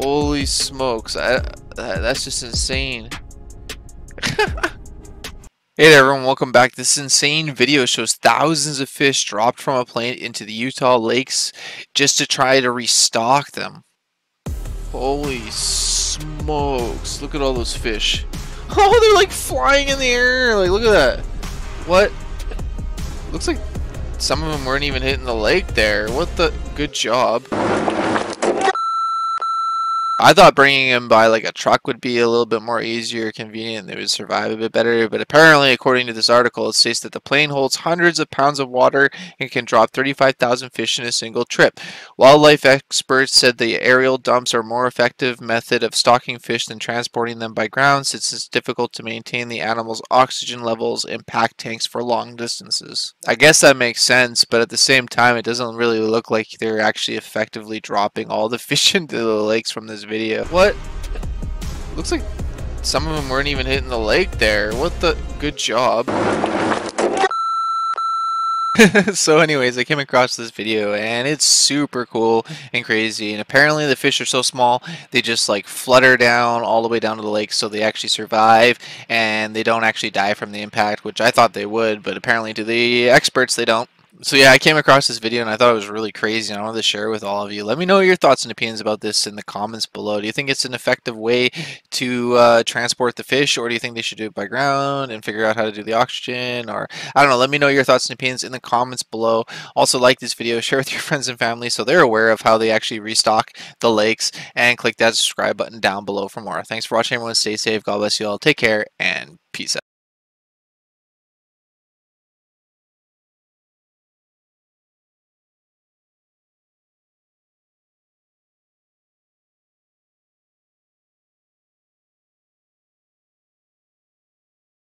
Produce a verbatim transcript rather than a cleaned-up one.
Holy smokes, I, that's just insane. Hey there everyone, welcome back. This insane video shows thousands of fish dropped from a plane into the Utah lakes just to try to restock them. Holy smokes, look at all those fish. Oh, they're like flying in the air, like look at that. What? Looks like some of them weren't even hitting the lake there. What the? Good job. I thought bringing him by like a truck would be a little bit more easier, convenient, and they would survive a bit better, but apparently, according to this article, it states that the plane holds hundreds of pounds of water and can drop thirty-five thousand fish in a single trip. Wildlife experts said the aerial dumps are a more effective method of stocking fish than transporting them by ground, since it's difficult to maintain the animals' oxygen levels in packed tanks for long distances. I guess that makes sense, but at the same time, it doesn't really look like they're actually effectively dropping all the fish into the lakes from this video. What? Looks like some of them weren't even hitting the lake there. What the? Good job. So anyways, I came across this video and it's super cool and crazy, and apparently the fish are so small they just like flutter down all the way down to the lake, so they actually survive and they don't actually die from the impact, which I thought they would, but apparently to the experts they don't. So yeah, I came across this video and I thought it was really crazy, and I wanted to share it with all of you. Let me know your thoughts and opinions about this in the comments below. Do you think it's an effective way to uh, transport the fish, or do you think they should do it by ground and figure out how to do the oxygen? Or I don't know, let me know your thoughts and opinions in the comments below. Also like this video, share with your friends and family so they're aware of how they actually restock the lakes, and click that subscribe button down below for more. Thanks for watching everyone, stay safe, God bless you all, take care, and peace out.